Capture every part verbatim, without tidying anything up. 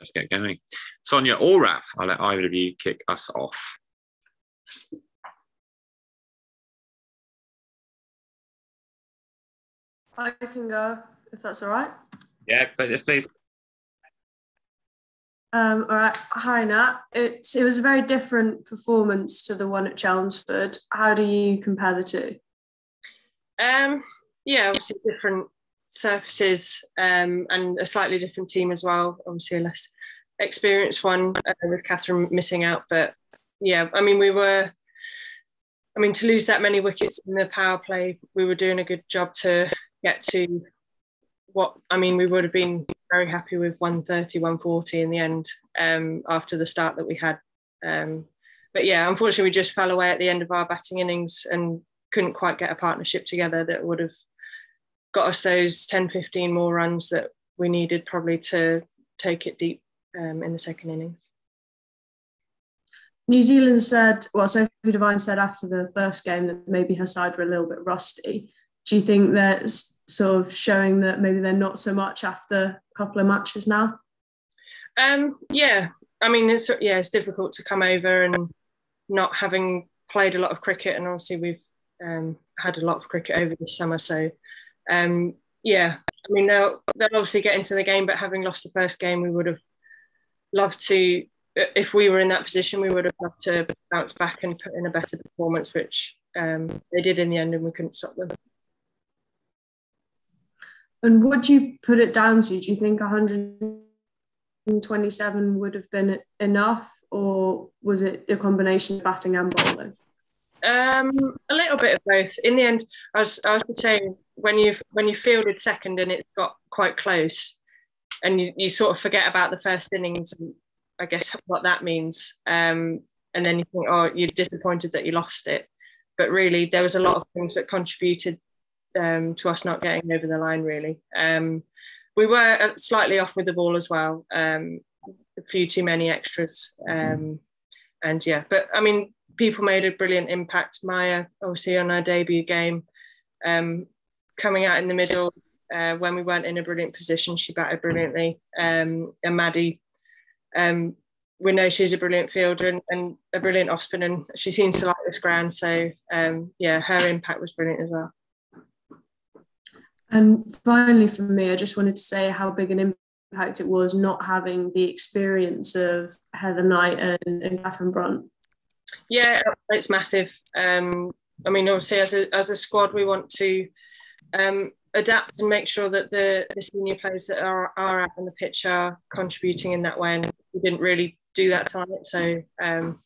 Let's get going. Sonia or Raph, I'll let either of you kick us off. I can go, if that's all right. Yeah, please, please. Um, all right. Hi, Nat. It, it was a very different performance to the one at Chelmsford. How do you compare the two? Um, yeah, obviously different surfaces um, and a slightly different team as well. Obviously a less experienced one uh, with Catherine missing out. But yeah, I mean, we were... I mean, to lose that many wickets in the power play, we were doing a good job to get to what... I mean, we would have been... very happy with one thirty, one forty in the end um, after the start that we had. Um, but yeah, unfortunately, we just fell away at the end of our batting innings and couldn't quite get a partnership together that would have got us those ten, fifteen more runs that we needed probably to take it deep um, in the second innings. New Zealand said, well, Sophie Devine said after the first game that maybe her side were a little bit rusty. Do you think that's sort of showing that maybe they're not so much after a couple of matches now? Um, yeah, I mean, it's, yeah, it's difficult to come over and not having played a lot of cricket, and obviously we've um, had a lot of cricket over this summer. So, um, yeah, I mean, they'll, they'll obviously get into the game, but having lost the first game, we would have loved to, if we were in that position, we would have loved to bounce back and put in a better performance, which um, they did in the end, and we couldn't stop them. And what do you put it down to? Do you think one twenty-seven would have been enough, or was it a combination of batting and bowling? Um, a little bit of both. In the end, I was I was saying when you've when you fielded second and it's got quite close, and you, you sort of forget about the first innings, and I guess what that means, um, and then you think, oh, you're disappointed that you lost it, but really there was a lot of things that contributed Um, to us not getting over the line, really. Um, we were slightly off with the ball as well. Um, a few too many extras. Um, and yeah, but I mean, people made a brilliant impact. Maya, obviously, on our debut game, um, coming out in the middle uh, when we weren't in a brilliant position, she batted brilliantly. Um, and Maddie, um, we know she's a brilliant fielder and, and a brilliant off spin, and she seems to like this ground. So um, yeah, her impact was brilliant as well. And finally, for me, I just wanted to say how big an impact it was not having the experience of Heather Knight and, and Catherine Brunt. Yeah, it's massive. Um, I mean, obviously, as a, as a squad, we want to um, adapt and make sure that the, the senior players that are, are out on the pitch are contributing in that way. And we didn't really do that tonight. So, um,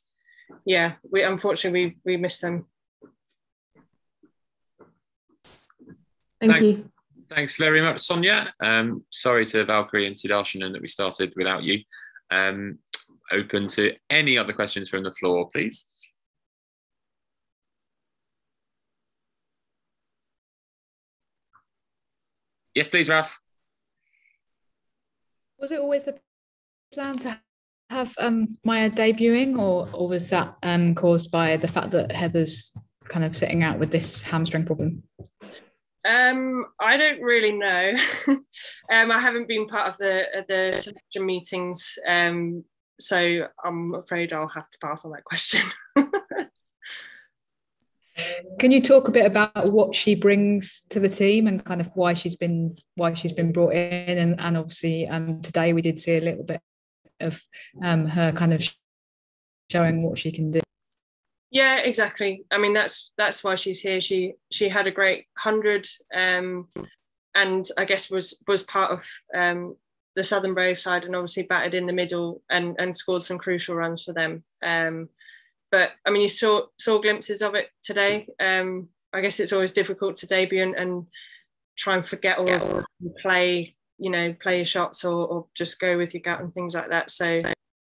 yeah, we unfortunately, we, we missed them. Thank Thank, you. Thanks very much, Sonia. Um, sorry to Valkyrie and Sidarshanan that we started without you. Um, open to any other questions from the floor, please. Yes, please, Ralph. Was it always the plan to have um, Maya debuting, or, or was that um, caused by the fact that Heather's kind of sitting out with this hamstring problem? Um, I don't really know. um, I haven't been part of the the selection meetings, um, so I'm afraid I'll have to pass on that question. Can you talk a bit about what she brings to the team and kind of why she's been why she's been brought in? And, and obviously, um, today we did see a little bit of um, her kind of showing what she can do. Yeah, exactly. I mean, that's that's why she's here. She she had a great hundred, um, and I guess was was part of um, the Southern Brave side, and obviously batted in the middle and and scored some crucial runs for them. Um, but I mean, you saw saw glimpses of it today. Um, I guess it's always difficult to debut and, and try and forget all of play, you know, play your shots or, or just go with your gut and things like that. So.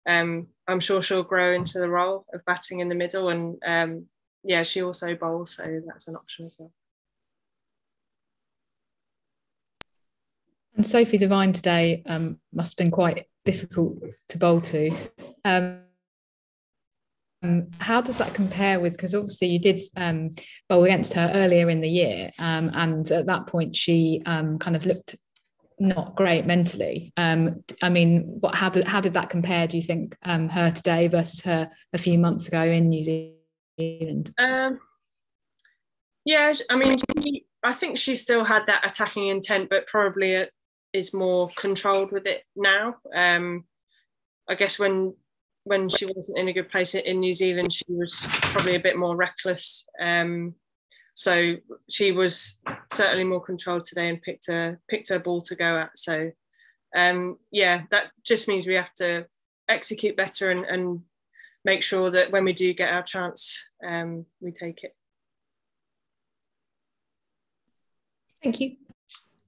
Um, I'm sure she'll grow into the role of batting in the middle, and um, yeah, she also bowls, so that's an option as well. And Sophie Devine today um, must have been quite difficult to bowl to. Um, um, how does that compare with, because obviously you did um, bowl against her earlier in the year, um, and at that point she um, kind of looked not great mentally. Um, I mean, what, how did how did that compare, do you think, um, her today versus her a few months ago in New Zealand? Um, yeah, I mean, she, I think she still had that attacking intent, but probably it is more controlled with it now. Um, I guess when when she wasn't in a good place in New Zealand, she was probably a bit more reckless. Um, so she was certainly more controlled today and picked her picked her ball to go at. So um, yeah, that just means we have to execute better and, and make sure that when we do get our chance, um, we take it. Thank you.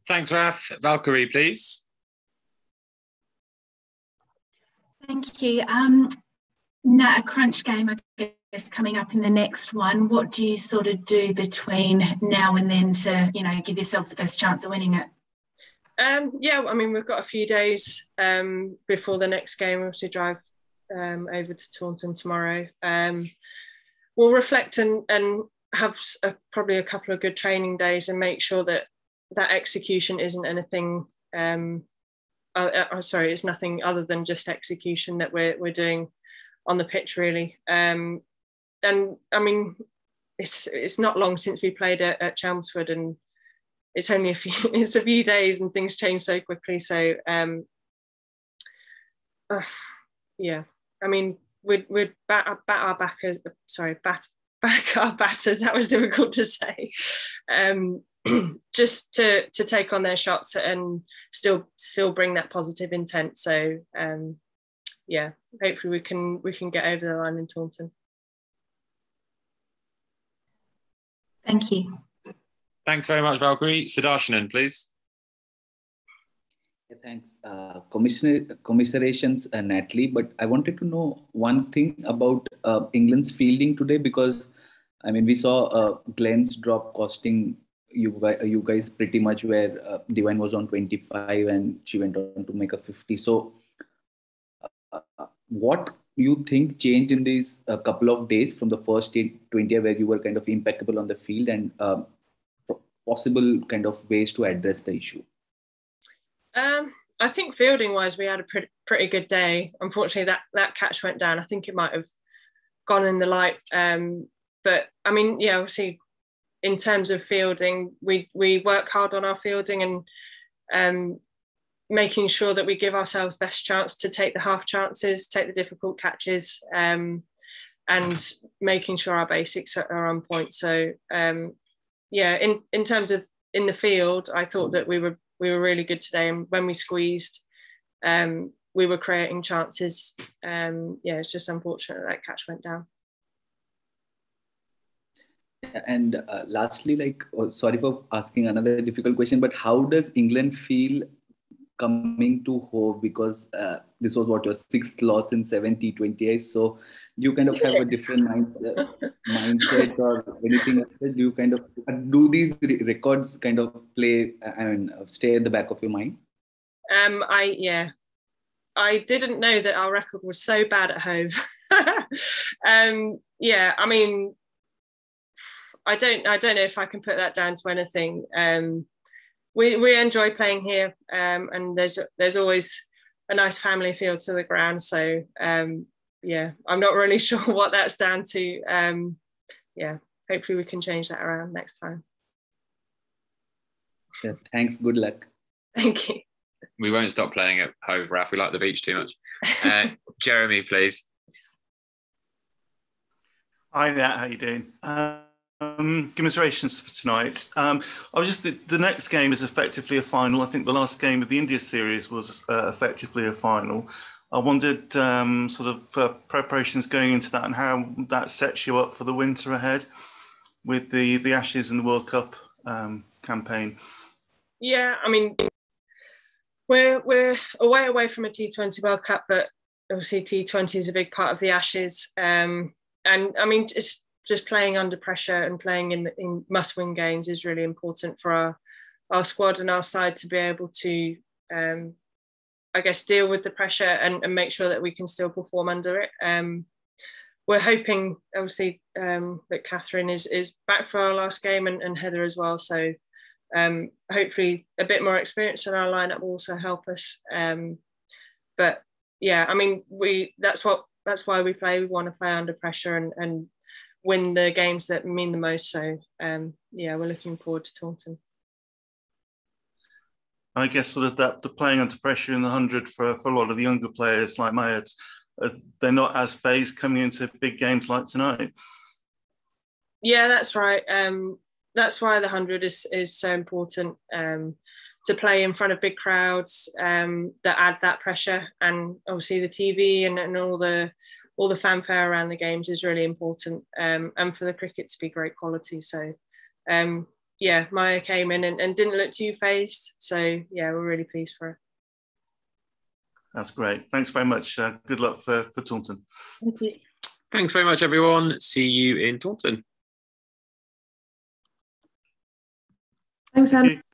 Thanks, Raf. Valkyrie, please. Thank you. Um, now, a crunch game, I guess, coming up in the next one. What do you sort of do between now and then to, you know, give yourselves the best chance of winning it? Um, yeah, I mean, we've got a few days um, before the next game. We obviously drive um, over to Taunton tomorrow. Um, we'll reflect and, and have a, probably a couple of good training days and make sure that that execution isn't anything, um, uh, uh, sorry, it's nothing other than just execution that we're, we're doing on the pitch, really. Um, and I mean, it's it's not long since we played at, at Chelmsford, and it's only a few, it's a few days and things change so quickly. So um, uh, yeah, I mean, we'd, we'd bat, bat our backers, sorry, bat, back our batters, that was difficult to say. Um, just to to take on their shots and still still bring that positive intent. So um, yeah, hopefully we can we can get over the line in Taunton. Thank you. Thanks very much, Valkyrie. Sidarshanan, please. Yeah, thanks, uh, Commissioner, commiserations, uh, Natalie. But I wanted to know one thing about uh, England's fielding today, because I mean we saw uh, Glenn's drop costing you guys, you guys pretty much, where uh, Devine was on twenty-five and she went on to make a fifty. So uh, what you think changed in these uh, couple of days from the first T twenty, where you were kind of impeccable on the field, and uh, possible kind of ways to address the issue? Um, I think fielding wise, we had a pretty, pretty good day. Unfortunately, that, that catch went down. I think it might have gone in the light. Um, but I mean, yeah, obviously, in terms of fielding, we we work hard on our fielding and um, making sure that we give ourselves best chance to take the half chances, take the difficult catches, um, and making sure our basics are on point. So um, yeah, in in terms of in the field, I thought that we were we were really good today, and when we squeezed, um, we were creating chances. Um, yeah, it's just unfortunate that, that catch went down. And uh, lastly, like, oh, sorry for asking another difficult question, but how does England feel coming to Hove? Because uh, this was what, your sixth loss in seven T twenty Is. So do you kind of have a different mindset, mindset or anything else? Do you kind of, do these records kind of play, I mean, stay at the back of your mind? Um, I, yeah, I didn't know that our record was so bad at Hove. um, yeah, I mean, I don't. I don't know if I can put that down to anything. Um, we we enjoy playing here, um, and there's there's always a nice family feel to the ground. So um, yeah, I'm not really sure what that's down to. Um, yeah, hopefully we can change that around next time. Yeah, thanks. Good luck. Thank you. We won't stop playing at Hove, Raf. We like the beach too much. Uh, Jeremy, please. Hi there. How you doing? Uh... Um, commiserations for tonight. Um, I was just the, the next game is effectively a final. I think the last game of the India series was uh, effectively a final. I wondered um, sort of uh, preparations going into that and how that sets you up for the winter ahead with the the Ashes and the World Cup um, campaign. Yeah, I mean, we're we're a way away from a T twenty World Cup, but obviously T twenty is a big part of the Ashes, um, and I mean it's. Just playing under pressure and playing in, the, in must-win games is really important for our, our squad and our side to be able to, um, I guess, deal with the pressure and, and make sure that we can still perform under it. Um, we're hoping, obviously, um, that Catherine is is back for our last game and, and Heather as well. So um, hopefully a bit more experience in our lineup will also help us. Um, but yeah, I mean, we that's what that's why we play. We want to play under pressure and and win the games that mean the most. So um, yeah, we're looking forward to Taunton. I guess sort of that the playing under pressure in the hundred for, for a lot of the younger players like Maya, it's, uh, they're not as phased coming into big games like tonight. Yeah, that's right. Um, that's why the hundred is is so important, um, to play in front of big crowds um, that add that pressure, and obviously the T V and, and all the all the fanfare around the games is really important, um, and for the cricket to be great quality. So. Um, Yeah, Maya came in and, and didn't look too phased. So, yeah, we're really pleased for her. That's great. Thanks very much. Uh, good luck for, for Taunton. Thank you. Thanks very much, everyone. See you in Taunton. Thanks, Anne.